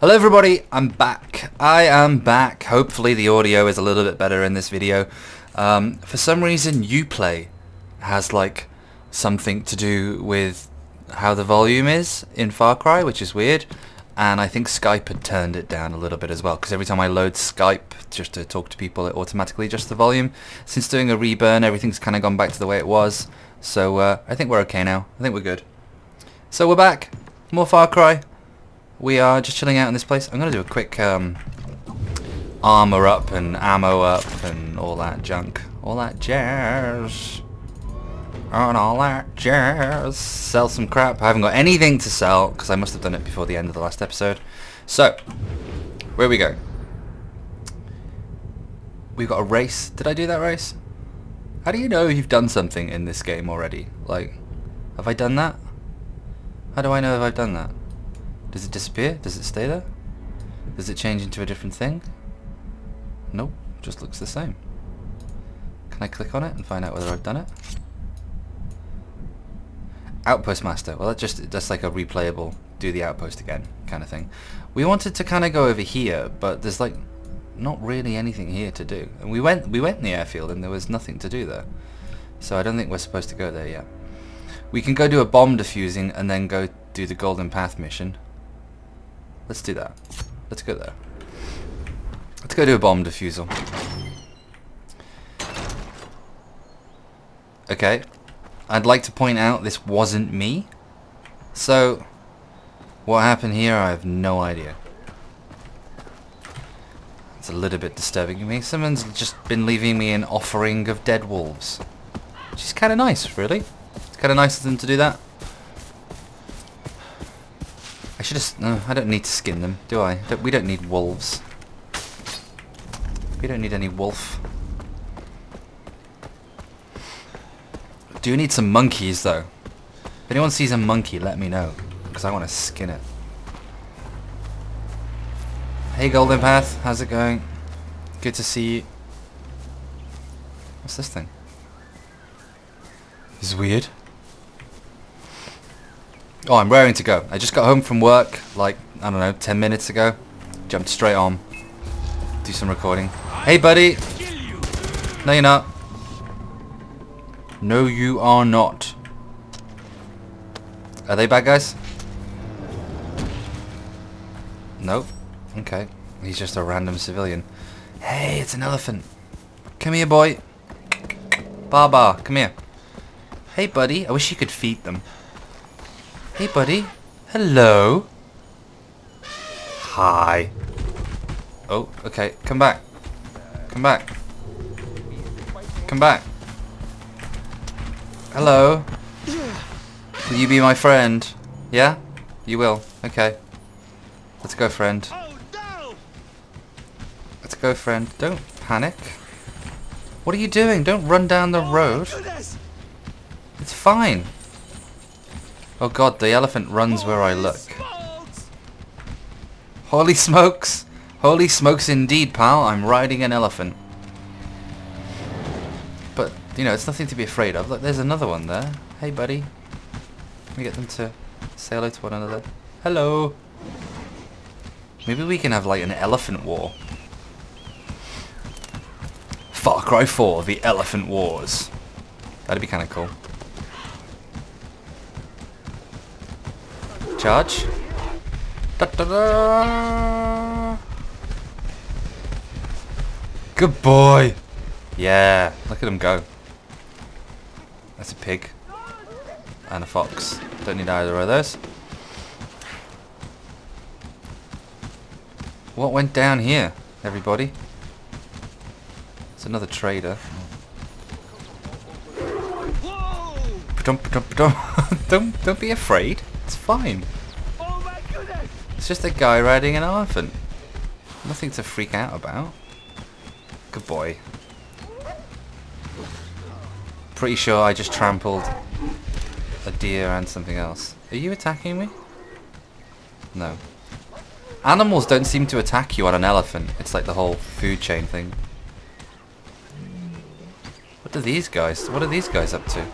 Hello everybody, I'm back. I am back. Hopefully the audio is a little bit better in this video. For some reason Uplay has like something to do with how the volume is in Far Cry, which is weird. And I think Skype had turned it down a little bit as well, because every time I load Skype just to talk to people it automatically adjusts the volume. Since doing a reburn everything's kind of gone back to the way it was. So I think we're okay now. I think we're good. So we're back. More Far Cry. We are just chilling out in this place. I'm going to do a quick armor up and ammo up and all that junk. All that jazz. And all that jazz. Sell some crap. I haven't got anything to sell because I must have done it before the end of the last episode. So, where we go? We've got a race. Did I do that race? How do you know you've done something in this game already? Like, have I done that? How do I know if I've done that? Does it disappear? Does it stay there? Does it change into a different thing? Nope, just looks the same. Can I click on it and find out whether I've done it? Outpost Master. Well, that's like a replayable do the outpost again kind of thing. We wanted to kind of go over here, but there's like not really anything here to do. And we went in the airfield and there was nothing to do there. So I don't think we're supposed to go there yet. We can go do a bomb defusing and then go do the Golden Path mission. Let's do that. Let's go there. Let's go do a bomb defusal. Okay. I'd like to point out this wasn't me. So, what happened here, I have no idea. It's a little bit disturbing to me. Someone's just been leaving me an offering of dead wolves. Which is kind of nice, really. It's kind of nice of them to do that. I should just... No, I don't need to skin them, do I? We don't need wolves. We don't need any wolf. Do need some monkeys, though. If anyone sees a monkey, let me know. Because I want to skin it. Hey, Golden Path. How's it going? Good to see you. What's this thing? This is weird. Oh, I'm raring to go. I just got home from work, like, I don't know, 10 minutes ago. Jumped straight on. Do some recording. Hey, buddy! No, you're not. No, you are not. Are they bad guys? Nope. Okay. He's just a random civilian. Hey, it's an elephant. Come here, boy. Baba, come here. Hey, buddy. I wish you could feed them. Hey, buddy. Hello. Hi. Oh, okay. Come back. Come back. Come back. Hello. Will you be my friend? Yeah? You will. Okay. Let's go, friend. Let's go, friend. Don't panic. What are you doing? Don't run down the road. It's fine. Oh god, the elephant runs where I look. Holy smokes! Holy smokes indeed, pal. I'm riding an elephant. But, you know, it's nothing to be afraid of. Look, there's another one there. Hey, buddy. Can we get them to say hello to one another? Hello! Maybe we can have, like, an elephant war. Far Cry 4, the Elephant Wars. That'd be kind of cool. Charge. Da, da, da. Good boy. Yeah, look at him go. That's a pig. And a fox. Don't need either of those. What went down here, everybody? It's another trader. Don't be afraid. It's fine. Oh my goodness. It's just a guy riding an elephant. Nothing to freak out about. Good boy. Pretty sure I just trampled a deer and something else. Are you attacking me? No. Animals don't seem to attack you on an elephant. It's like the whole food chain thing. What are these guys up to?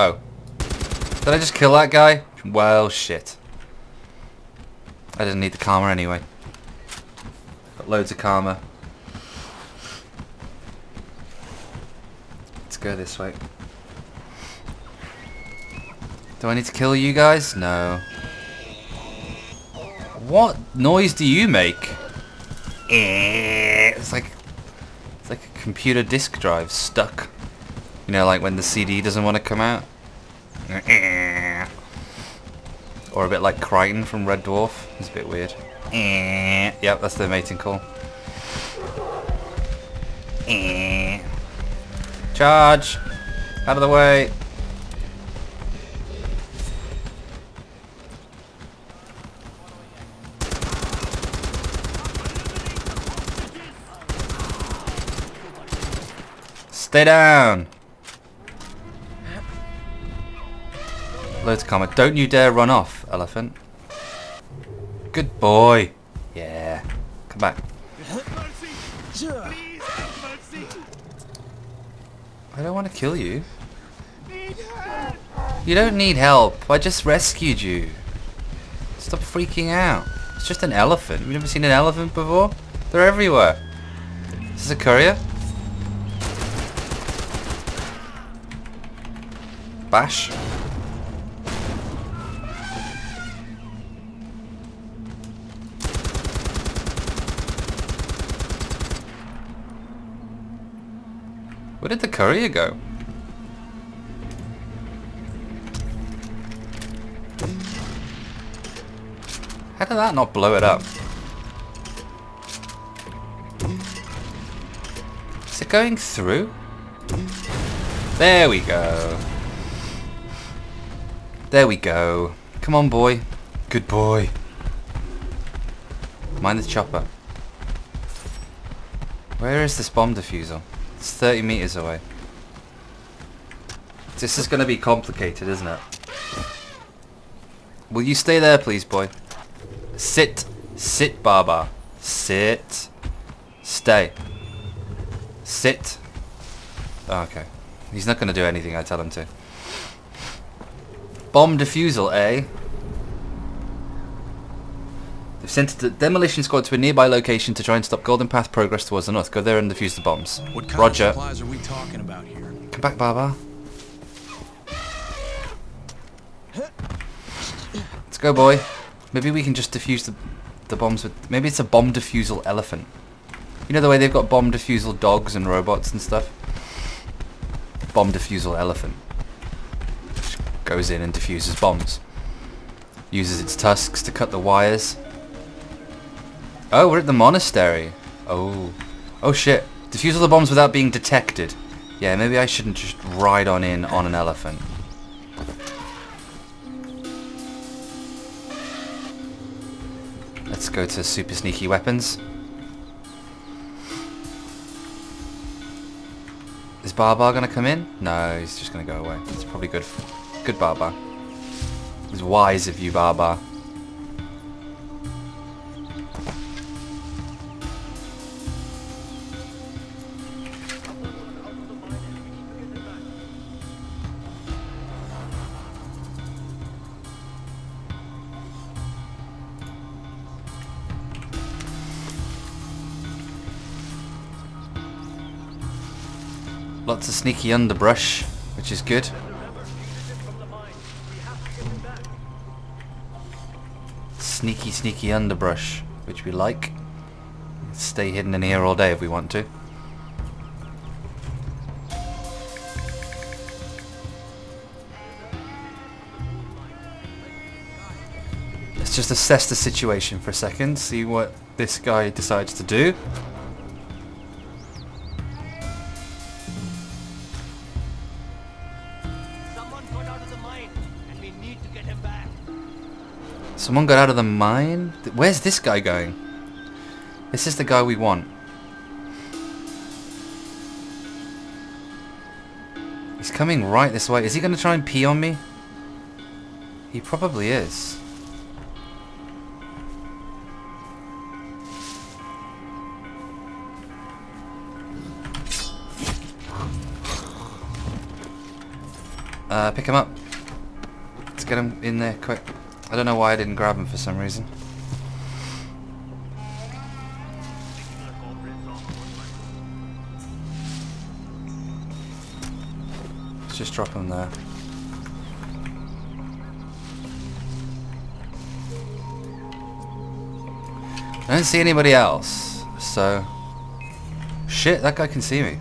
Oh. Did I just kill that guy? Well, shit. I didn't need the karma anyway. Got loads of karma. Let's go this way. Do I need to kill you guys? No. What noise do you make? It's like a computer disk drive stuck. You know, like when the CD doesn't want to come out. Or a bit like Crichton from Red Dwarf. It's a bit weird. Yep, that's their mating call. Charge! Out of the way! Stay down! Loads of comment. Don't you dare run off, elephant. Good boy. Yeah. Come back. I don't want to kill you. You don't need help. I just rescued you. Stop freaking out. It's just an elephant. You've never seen an elephant before? They're everywhere. Is this a courier? Bash. Where did the courier go? How did that not blow it up? Is it going through? There we go. There we go. Come on, boy. Good boy. Mind the chopper. Where is this bomb diffuser? It's 30 meters away. This is going to be complicated, isn't it? Will you stay there, please, boy? Sit. Sit, Baba. Sit. Stay. Sit. Oh, okay. He's not going to do anything I tell him to. Bomb defusal, eh? They've sent the demolition squad to a nearby location to try and stop Golden Path progress towards the north. Go there and defuse the bombs. What kind Roger. Of supplies are we talking about here? Come back, Baba. Let's go, boy. Maybe we can just defuse the bombs with... Maybe it's a bomb defusal elephant. You know the way they've got bomb defusal dogs and robots and stuff? Bomb defusal elephant. Goes in and defuses bombs. Uses its tusks to cut the wires. Oh, we're at the monastery. Oh. Oh shit. Defuse all the bombs without being detected. Yeah, maybe I shouldn't just ride on in on an elephant. Let's go to super sneaky weapons. Is Barbar gonna come in? No, he's just gonna go away. It's probably good for... Good, Baba. It was wise of you, Baba. Lots of sneaky underbrush, which is good. Sneaky, sneaky underbrush, which we like. Stay hidden in here all day if we want to. Let's just assess the situation for a second, see what this guy decides to do. Someone got out of the mine? Where's this guy going? This is the guy we want. He's coming right this way. Is he going to try and pee on me? He probably is. Pick him up. Let's get him in there quick. I don't know why I didn't grab him for some reason. Let's just drop him there. I don't see anybody else, so... Shit, that guy can see me.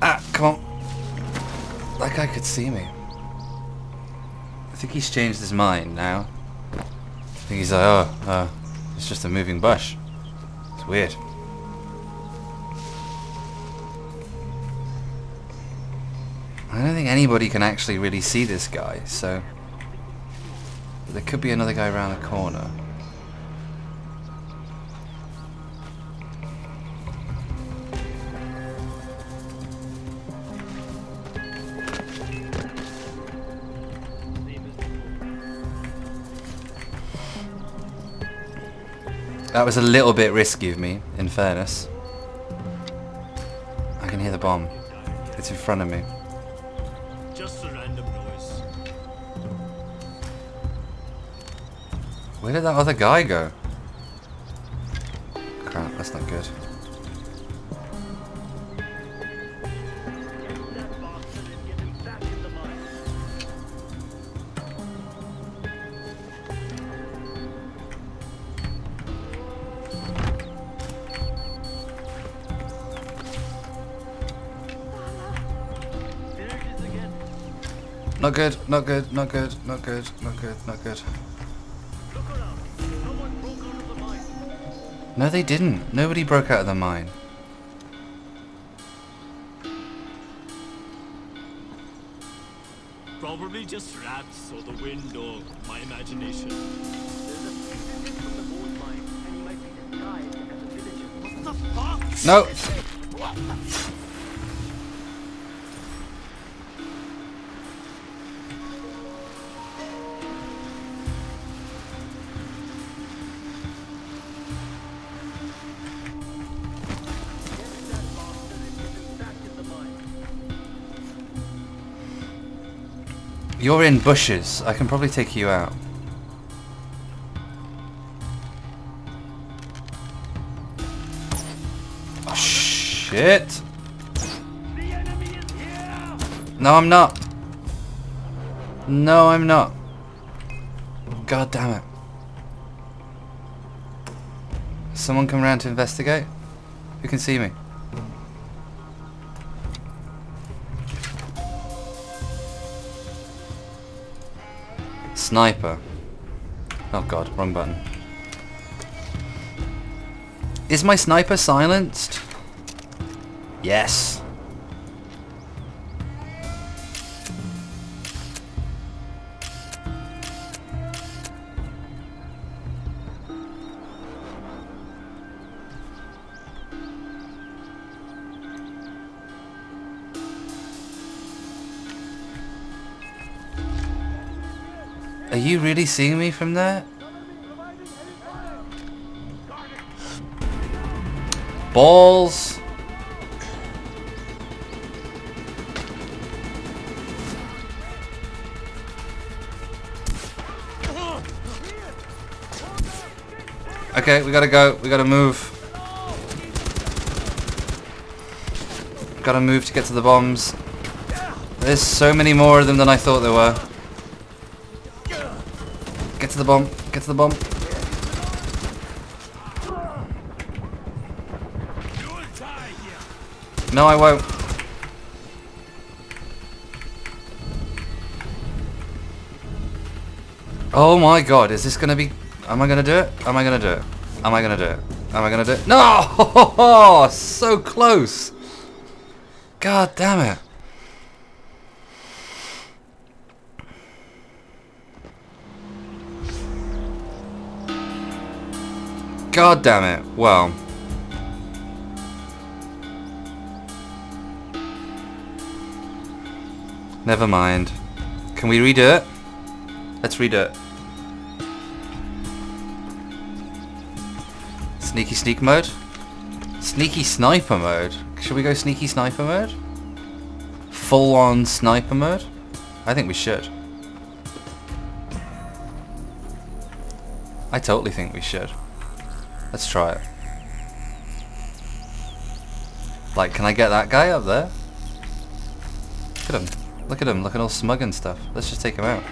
Ah, come on. That guy could see me. I think he's changed his mind now. I think he's like, oh, it's just a moving bush. It's weird. I don't think anybody can actually really see this guy, so... There could be another guy around the corner. That was a little bit risky of me, in fairness. I can hear the bomb. It's in front of me. Where did that other guy go? Crap, that's not good. Not good, not good, not good, not good, not good, not good. No, they didn't. Nobody broke out of the mine. Probably just rats or the wind or my imagination. What the fuck? No! You're in bushes. I can probably take you out. Oh, shit! No, I'm not. No, I'm not. God damn it! Someone come round to investigate. Who can see me? Sniper. Oh god, wrong button. Is my sniper silenced? Yes. Are you really seeing me from there? Balls! Okay, we gotta go. We gotta move. Gotta move to get to the bombs. There's so many more of them than I thought there were. Get to the bomb. Get to the bomb. No, I won't. Oh my god, is this gonna be... Am I gonna do it? Am I gonna do it? Am I gonna do it? Am I gonna do it? No! So close! God damn it. God damn it, well. Never mind. Can we redo it? Let's redo it. Sneaky sneak mode? Sneaky sniper mode? Should we go sneaky sniper mode? Full on sniper mode? I think we should. I totally think we should. Let's try it. Like, can I get that guy up there? Look at him. Look at him looking all smug and stuff. Let's just take him out.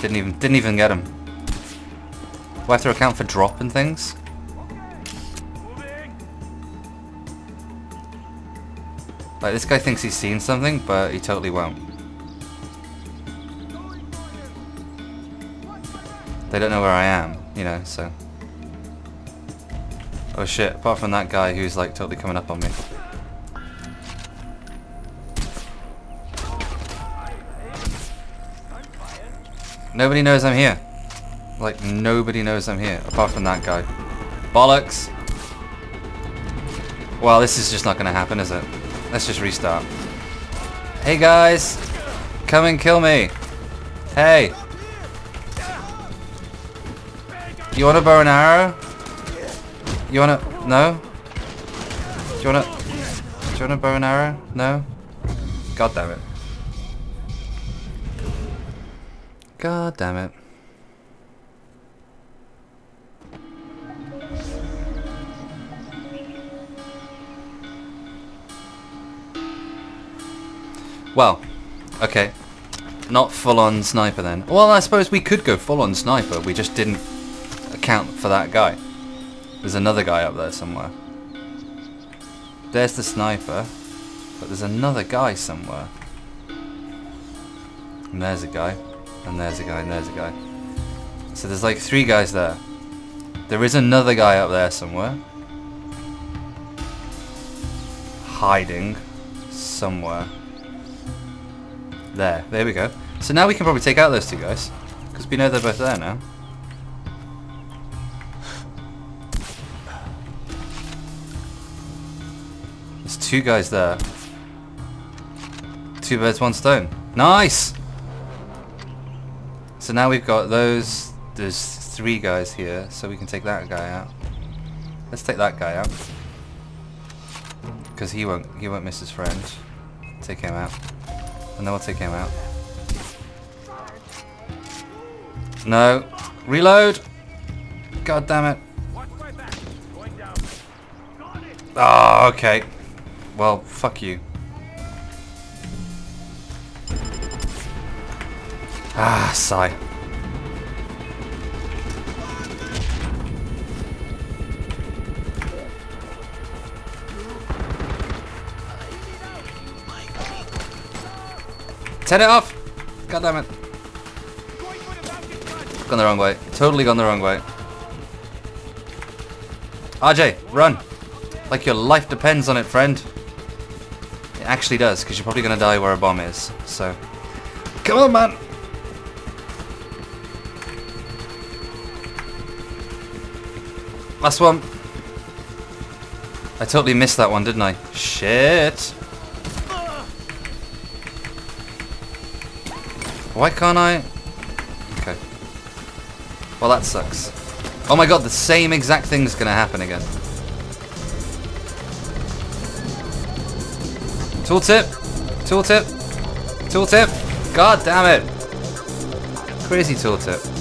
Didn't even get him. Do I have to account for drop and things? Like, this guy thinks he's seen something, but he totally won't. They don't know where I am, you know, so... Oh shit, apart from that guy who's like totally coming up on me. Nobody knows I'm here. Like, nobody knows I'm here, apart from that guy. Bollocks! Well, this is just not gonna happen, is it? Let's just restart. Hey guys! Come and kill me! Hey! You want a bow and arrow? You wanna... No? Do you want a bow and arrow? No? God damn it. God damn it. Well, okay. Not full-on sniper then. Well, I suppose we could go full-on sniper, we just didn't account for that guy. There's another guy up there somewhere. There's the sniper, but there's another guy somewhere. And there's a guy, and there's a guy, and there's a guy. So there's like three guys there. There is another guy up there somewhere. Hiding somewhere. There we go. So now we can probably take out those two guys, because we know they're both there now. There's two guys there. Two birds, one stone. Nice! So now we've got those... There's three guys here, so we can take that guy out. Let's take that guy out. Because he won't miss his friend. Take him out. And then we'll take him out. No. Reload! God damn it. Oh, okay. Well, fuck you. Ah, sigh. Turn it off! God damn it. Gone the wrong way. Totally gone the wrong way. RJ, run! Like your life depends on it, friend. It actually does, because you're probably going to die where a bomb is. So, come on, man! Last one. I totally missed that one, didn't I? Shit! Why can't I? Okay. Well, that sucks. Oh my god, the same exact thing's gonna happen again. Tooltip! Tooltip! Tooltip! God damn it! Crazy tooltip.